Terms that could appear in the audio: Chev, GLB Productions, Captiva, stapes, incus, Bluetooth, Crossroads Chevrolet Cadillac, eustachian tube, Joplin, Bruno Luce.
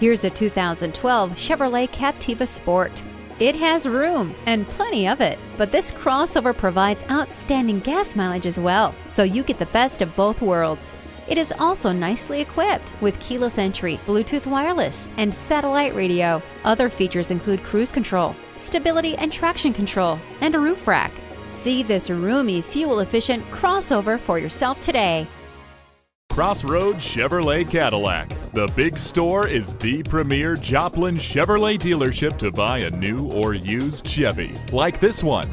Here's a 2012 Chevrolet Captiva Sport. It has room, and plenty of it, but this crossover provides outstanding gas mileage as well, so you get the best of both worlds. It is also nicely equipped with keyless entry, Bluetooth wireless, and satellite radio. Other features include cruise control, stability and traction control, and a roof rack. See this roomy, fuel-efficient crossover for yourself today. Crossroads Chevrolet Cadillac. The big store is the premier Joplin Chevrolet dealership to buy a new or used Chevy, like this one.